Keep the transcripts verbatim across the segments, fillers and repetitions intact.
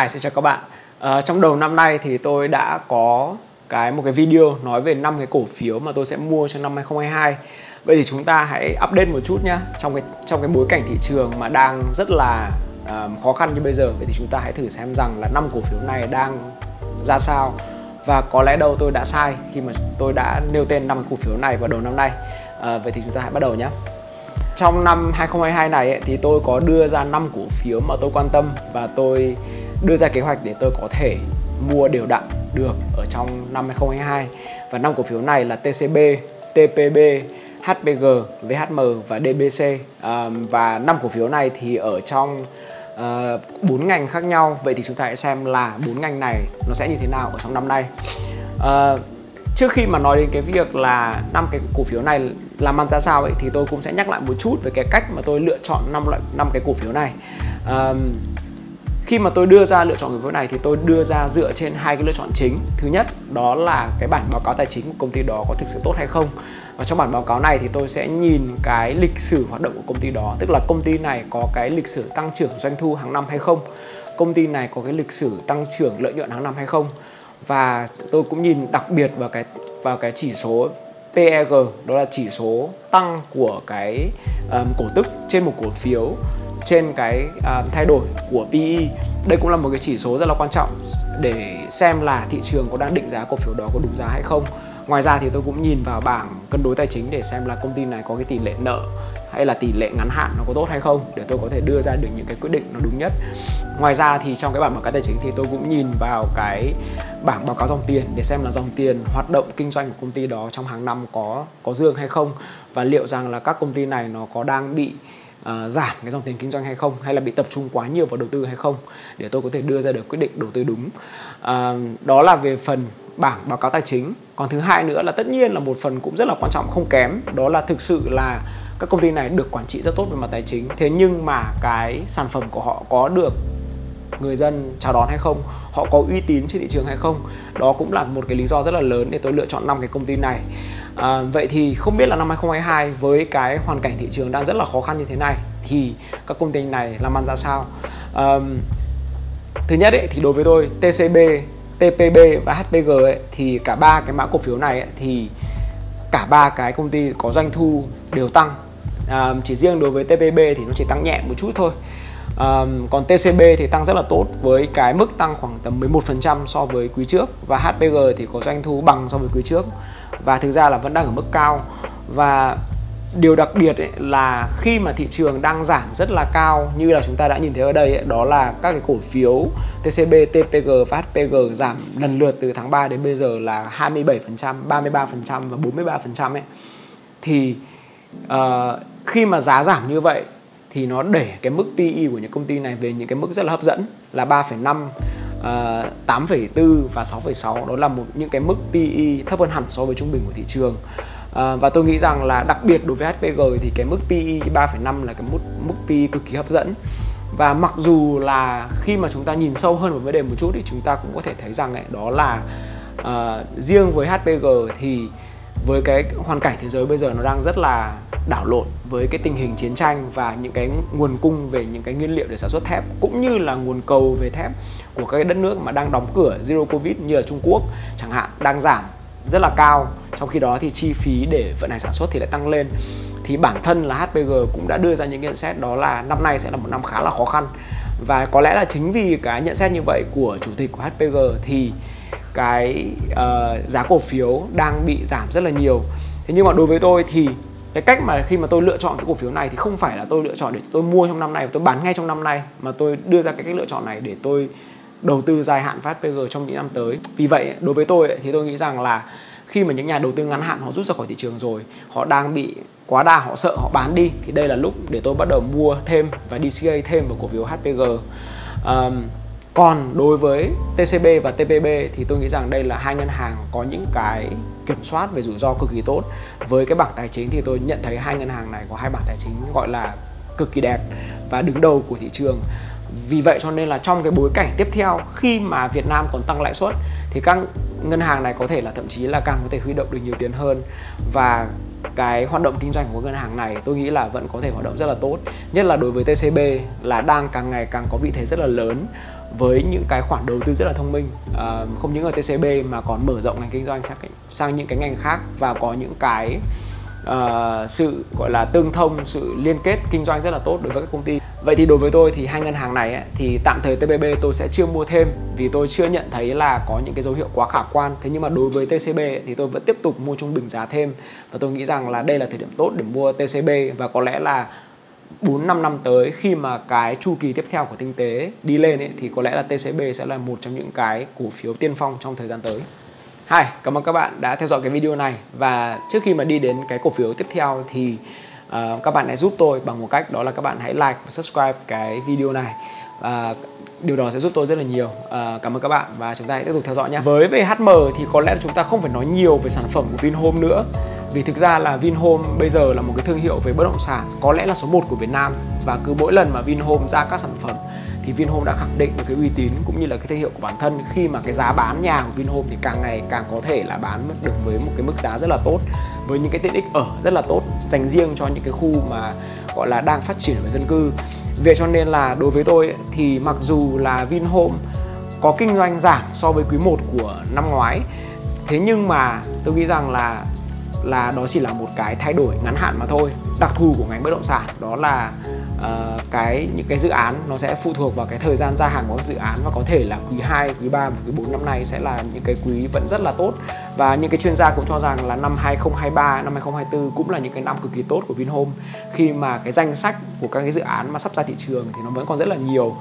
Hi, xin chào các bạn. À, trong đầu năm nay thì tôi đã có cái một cái video nói về năm cái cổ phiếu mà tôi sẽ mua trong năm hai không hai hai. Vậy thì chúng ta hãy update một chút nhá. Trong cái trong cái bối cảnh thị trường mà đang rất là uh, khó khăn như bây giờ, vậy thì chúng ta hãy thử xem rằng là năm cổ phiếu này đang ra sao. Và có lẽ đâu tôi đã sai khi mà tôi đã nêu tên năm cổ phiếu này vào đầu năm nay. À, vậy thì chúng ta hãy bắt đầu nhé. Trong năm hai không hai hai này ấy, thì tôi có đưa ra năm cổ phiếu mà tôi quan tâm và tôi đưa ra kế hoạch để tôi có thể mua đều đặn được ở trong năm hai không hai hai. Và năm cổ phiếu này là tê xê bê, tê pê bê, hát pê giê, vê hát em và đê bê xê. À, và năm cổ phiếu này thì ở trong bốn uh, ngành khác nhau. Vậy thì chúng ta hãy xem là bốn ngành này nó sẽ như thế nào ở trong năm nay. Uh, trước khi mà nói đến cái việc là năm cái cổ phiếu này làm ăn ra sao ấy, thì tôi cũng sẽ nhắc lại một chút về cái cách mà tôi lựa chọn năm loại năm cái cổ phiếu này. Uh, khi mà tôi đưa ra lựa chọn cổ phiếu này thì tôi đưa ra dựa trên hai cái lựa chọn chính. Thứ nhất đó là cái bản báo cáo tài chính của công ty đó có thực sự tốt hay không. Và trong bản báo cáo này thì tôi sẽ nhìn cái lịch sử hoạt động của công ty đó, tức là công ty này có cái lịch sử tăng trưởng doanh thu hàng năm hay không, công ty này có cái lịch sử tăng trưởng lợi nhuận hàng năm hay không. Và tôi cũng nhìn đặc biệt vào cái vào cái chỉ số pê e giê, đó là chỉ số tăng của cái um, cổ tức trên một cổ phiếu, trên cái um, thay đổi của pê e. Đây cũng là một cái chỉ số rất là quan trọng để xem là thị trường có đang định giá cổ phiếu đó có đúng giá hay không. Ngoài ra thì tôi cũng nhìn vào bảng cân đối tài chính để xem là công ty này có cái tỷ lệ nợ hay là tỷ lệ ngắn hạn nó có tốt hay không, để tôi có thể đưa ra được những cái quyết định nó đúng nhất. Ngoài ra thì trong cái bảng báo cáo tài chính thì tôi cũng nhìn vào cái bảng báo cáo dòng tiền để xem là dòng tiền hoạt động kinh doanh của công ty đó trong hàng năm có có dương hay không, và liệu rằng là các công ty này nó có đang bị uh, giảm cái dòng tiền kinh doanh hay không, hay là bị tập trung quá nhiều vào đầu tư hay không, để tôi có thể đưa ra được quyết định đầu tư đúng. Uh, đó là về phần bảng báo cáo tài chính. Còn thứ hai nữa là tất nhiên là một phần cũng rất là quan trọng không kém, đó là thực sự là các công ty này được quản trị rất tốt về mặt tài chính, thế nhưng mà cái sản phẩm của họ có được người dân chào đón hay không, họ có uy tín trên thị trường hay không. Đó cũng là một cái lý do rất là lớn để tôi lựa chọn năm cái công ty này. À, vậy thì không biết là năm hai không hai hai với cái hoàn cảnh thị trường đang rất là khó khăn như thế này thì các công ty này làm ăn ra sao. À, thứ nhất ấy, thì đối với tôi tê xê bê, tê pê bê và hát pê giê ấy, thì cả ba cái mã cổ phiếu này ấy, thì cả ba cái công ty có doanh thu đều tăng. À, chỉ riêng đối với tê pê bê thì nó chỉ tăng nhẹ một chút thôi. À, còn tê xê bê thì tăng rất là tốt với cái mức tăng khoảng tầm mười một phần trăm so với quý trước, và hát pê giê thì có doanh thu bằng so với quý trước và thực ra là vẫn đang ở mức cao. Và điều đặc biệt ấy là khi mà thị trường đang giảm rất là cao như là chúng ta đã nhìn thấy ở đây ấy, đó là các cái cổ phiếu tê xê bê, tê pê giê và hát pê giê giảm lần lượt từ tháng ba đến bây giờ là hai mươi bảy phần trăm, ba mươi ba phần trăm và bốn mươi ba phần trăm ấy. Thì uh, khi mà giá giảm như vậy thì nó đẩy cái mức pê e của những công ty này về những cái mức rất là hấp dẫn là ba phẩy năm, uh, tám phẩy bốn và sáu phẩy sáu. Đó là một những cái mức pê e thấp hơn hẳn so với trung bình của thị trường. À, và tôi nghĩ rằng là đặc biệt đối với hát pê giê thì cái mức pê e ba phẩy năm là cái mức, mức pê e cực kỳ hấp dẫn. Và mặc dù là khi mà chúng ta nhìn sâu hơn vào vấn đề một chút thì chúng ta cũng có thể thấy rằng ấy, đó là à, riêng với hát pê giê thì với cái hoàn cảnh thế giới bây giờ nó đang rất là đảo lộn với cái tình hình chiến tranh và những cái nguồn cung về những cái nguyên liệu để sản xuất thép, cũng như là nguồn cầu về thép của các đất nước mà đang đóng cửa Zero Covid như là Trung Quốc chẳng hạn đang giảm rất là cao, trong khi đó thì chi phí để vận hành sản xuất thì lại tăng lên. Thì bản thân là hát pê giê cũng đã đưa ra những nhận xét đó là năm nay sẽ là một năm khá là khó khăn, và có lẽ là chính vì cái nhận xét như vậy của chủ tịch của hát pê giê thì cái uh, giá cổ phiếu đang bị giảm rất là nhiều. Thế nhưng mà đối với tôi thì cái cách mà khi mà tôi lựa chọn cái cổ phiếu này thì không phải là tôi lựa chọn để tôi mua trong năm nay và tôi bán ngay trong năm nay, mà tôi đưa ra cái cách lựa chọn này để tôi đầu tư dài hạn và hát pê giê trong những năm tới. Vì vậy đối với tôi ấy, thì tôi nghĩ rằng là khi mà những nhà đầu tư ngắn hạn họ rút ra khỏi thị trường rồi, họ đang bị quá đà, họ sợ họ bán đi, thì đây là lúc để tôi bắt đầu mua thêm và đê xê a thêm vào cổ phiếu hát pê giê. um, Còn đối với tê xê bê và tê pê bê thì tôi nghĩ rằng đây là hai ngân hàng có những cái kiểm soát về rủi ro cực kỳ tốt. Với cái bảng tài chính thì tôi nhận thấy hai ngân hàng này có hai bảng tài chính gọi là cực kỳ đẹp và đứng đầu của thị trường. Vì vậy cho nên là trong cái bối cảnh tiếp theo, khi mà Việt Nam còn tăng lãi suất thì các ngân hàng này có thể là thậm chí là càng có thể huy động được nhiều tiền hơn, và cái hoạt động kinh doanh của ngân hàng này tôi nghĩ là vẫn có thể hoạt động rất là tốt, nhất là đối với tê xê bê là đang càng ngày càng có vị thế rất là lớn với những cái khoản đầu tư rất là thông minh, à, không những ở tê xê bê mà còn mở rộng ngành kinh doanh sang, sang những cái ngành khác, và có những cái à, sự gọi là tương thông, sự liên kết kinh doanh rất là tốt đối với các công ty. Vậy thì đối với tôi thì hai ngân hàng này ấy, thì tạm thời tê pê bê tôi sẽ chưa mua thêm vì tôi chưa nhận thấy là có những cái dấu hiệu quá khả quan. Thế nhưng mà đối với tê xê bê ấy, thì tôi vẫn tiếp tục mua trung bình giá thêm, và tôi nghĩ rằng là đây là thời điểm tốt để mua tê xê bê, và có lẽ là bốn đến năm năm tới khi mà cái chu kỳ tiếp theo của kinh tế đi lên ấy, thì có lẽ là tê xê bê sẽ là một trong những cái cổ phiếu tiên phong trong thời gian tới. Hi, cảm ơn các bạn đã theo dõi cái video này, và trước khi mà đi đến cái cổ phiếu tiếp theo thì Uh, các bạn hãy giúp tôi bằng một cách đó là các bạn hãy like và subscribe cái video này, uh, điều đó sẽ giúp tôi rất là nhiều. Uh, cảm ơn các bạn và chúng ta hãy tiếp tục theo dõi nhé. Với vê hát em thì có lẽ chúng ta không phải nói nhiều về sản phẩm của Vinhome nữa, vì thực ra là Vinhome bây giờ là một cái thương hiệu về bất động sản có lẽ là số một của Việt Nam, và cứ mỗi lần mà Vinhome ra các sản phẩm thì Vinhome đã khẳng định được cái uy tín cũng như là cái thương hiệu của bản thân, khi mà cái giá bán nhà của Vinhome thì càng ngày càng có thể là bán được với một cái mức giá rất là tốt, với những cái tiện ích ở rất là tốt dành riêng cho những cái khu mà gọi là đang phát triển về dân cư. Vậy cho nên là đối với tôi ấy, thì mặc dù là Vinhome có kinh doanh giảm so với quý một của năm ngoái, thế nhưng mà tôi nghĩ rằng là là đó chỉ là một cái thay đổi ngắn hạn mà thôi. Đặc thù của ngành bất động sản đó là uh, cái những cái dự án nó sẽ phụ thuộc vào cái thời gian ra hàng của các dự án, và có thể là quý hai, quý ba và quý bốn năm nay sẽ là những cái quý vẫn rất là tốt, và những cái chuyên gia cũng cho rằng là năm hai không hai ba, năm hai không hai tư cũng là những cái năm cực kỳ tốt của Vinhome, khi mà cái danh sách của các cái dự án mà sắp ra thị trường thì nó vẫn còn rất là nhiều.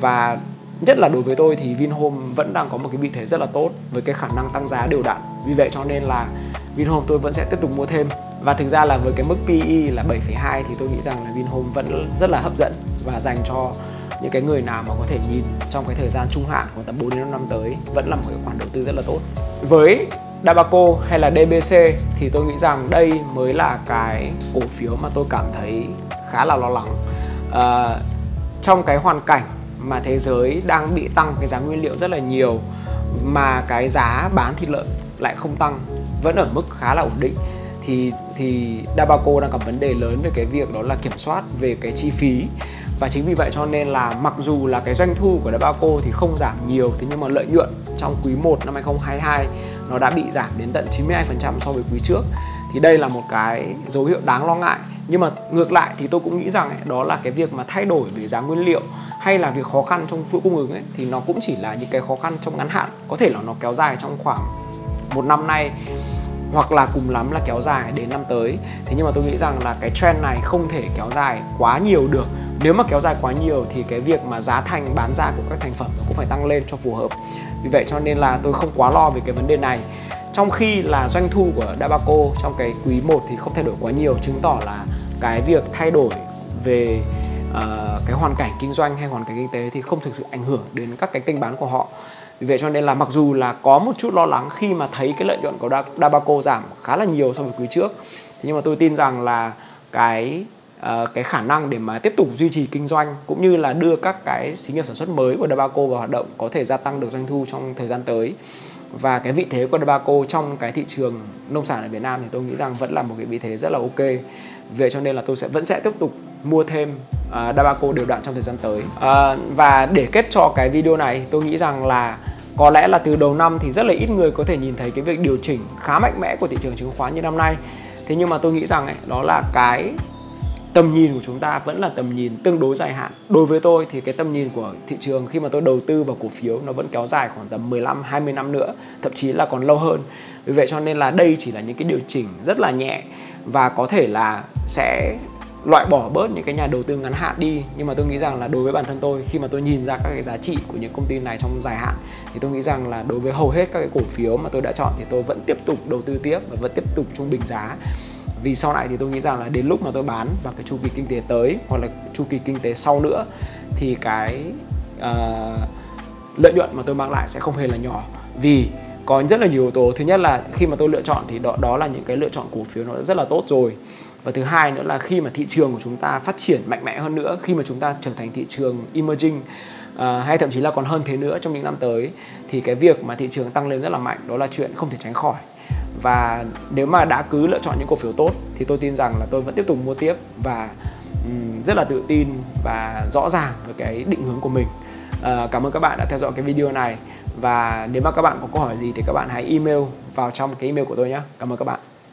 Và nhất là đối với tôi thì Vinhome vẫn đang có một cái vị thế rất là tốt với cái khả năng tăng giá đều đặn. Vì vậy cho nên là Vinhome tôi vẫn sẽ tiếp tục mua thêm. Và thực ra là với cái mức P E là bảy phẩy hai thì tôi nghĩ rằng là Vinhome vẫn rất là hấp dẫn, và dành cho những cái người nào mà có thể nhìn trong cái thời gian trung hạn khoảng tầm bốn đến năm năm tới vẫn là một cái khoản đầu tư rất là tốt. Với Dabaco hay là D B C thì tôi nghĩ rằng đây mới là cái cổ phiếu mà tôi cảm thấy khá là lo lắng. À, trong cái hoàn cảnh mà thế giới đang bị tăng cái giá nguyên liệu rất là nhiều, mà cái giá bán thịt lợn lại không tăng, vẫn ở mức khá là ổn định, thì thì Dabaco đang gặp vấn đề lớn về cái việc đó là kiểm soát về cái chi phí. Và chính vì vậy cho nên là mặc dù là cái doanh thu của Dabaco thì không giảm nhiều, thế nhưng mà lợi nhuận trong quý một năm hai không hai hai nó đã bị giảm đến tận chín mươi hai phần trăm so với quý trước. Thì đây là một cái dấu hiệu đáng lo ngại. Nhưng mà ngược lại thì tôi cũng nghĩ rằng ấy, đó là cái việc mà thay đổi về giá nguyên liệu hay là việc khó khăn trong chuỗi cung ứng ấy, thì nó cũng chỉ là những cái khó khăn trong ngắn hạn, có thể là nó kéo dài trong khoảng một năm nay, hoặc là cùng lắm là kéo dài đến năm tới. Thế nhưng mà tôi nghĩ rằng là cái trend này không thể kéo dài quá nhiều được. Nếu mà kéo dài quá nhiều thì cái việc mà giá thành bán ra của các thành phẩm nó cũng phải tăng lên cho phù hợp. Vì vậy cho nên là tôi không quá lo về cái vấn đề này. Trong khi là doanh thu của Dabaco trong cái quý một thì không thay đổi quá nhiều, chứng tỏ là cái việc thay đổi về uh, cái hoàn cảnh kinh doanh hay hoàn cảnh kinh tế thì không thực sự ảnh hưởng đến các cái kênh bán của họ. Vì vậy cho nên là mặc dù là có một chút lo lắng khi mà thấy cái lợi nhuận của Dabaco giảm khá là nhiều so với quý trước, nhưng mà tôi tin rằng là cái uh, cái khả năng để mà tiếp tục duy trì kinh doanh cũng như là đưa các cái xí nghiệp sản xuất mới của Dabaco vào hoạt động có thể gia tăng được doanh thu trong thời gian tới. Và cái vị thế của Dabaco trong cái thị trường nông sản ở Việt Nam thì tôi nghĩ rằng vẫn là một cái vị thế rất là ok. Vậy cho nên là tôi sẽ vẫn sẽ tiếp tục mua thêm uh, Dabaco đều đặn trong thời gian tới. Uh, và để kết cho cái video này, tôi nghĩ rằng là có lẽ là từ đầu năm thì rất là ít người có thể nhìn thấy cái việc điều chỉnh khá mạnh mẽ của thị trường chứng khoán như năm nay. Thế nhưng mà tôi nghĩ rằng ấy, đó là cái tầm nhìn của chúng ta vẫn là tầm nhìn tương đối dài hạn. Đối với tôi thì cái tầm nhìn của thị trường khi mà tôi đầu tư vào cổ phiếu nó vẫn kéo dài khoảng tầm mười lăm đến hai mươi năm nữa, thậm chí là còn lâu hơn. Vì vậy cho nên là đây chỉ là những cái điều chỉnh rất là nhẹ, và có thể là sẽ loại bỏ bớt những cái nhà đầu tư ngắn hạn đi. Nhưng mà tôi nghĩ rằng là đối với bản thân tôi, khi mà tôi nhìn ra các cái giá trị của những công ty này trong dài hạn, thì tôi nghĩ rằng là đối với hầu hết các cái cổ phiếu mà tôi đã chọn thì tôi vẫn tiếp tục đầu tư tiếp và vẫn tiếp tục trung bình giá. Vì sau này thì tôi nghĩ rằng là đến lúc mà tôi bán vào cái chu kỳ kinh tế tới, hoặc là chu kỳ kinh tế sau nữa, thì cái uh, lợi nhuận mà tôi mang lại sẽ không hề là nhỏ. Vì có rất là nhiều yếu tố. Thứ nhất là khi mà tôi lựa chọn thì đó, đó là những cái lựa chọn cổ phiếu nó rất là tốt rồi. Và thứ hai nữa là khi mà thị trường của chúng ta phát triển mạnh mẽ hơn nữa, khi mà chúng ta trở thành thị trường emerging, uh, hay thậm chí là còn hơn thế nữa trong những năm tới, thì cái việc mà thị trường tăng lên rất là mạnh đó là chuyện không thể tránh khỏi. Và nếu mà đã cứ lựa chọn những cổ phiếu tốt thì tôi tin rằng là tôi vẫn tiếp tục mua tiếp, và um, rất là tự tin và rõ ràng với cái định hướng của mình. Uh, cảm ơn các bạn đã theo dõi cái video này, và nếu mà các bạn có câu hỏi gì thì các bạn hãy email vào trong cái email của tôi nhé. Cảm ơn các bạn.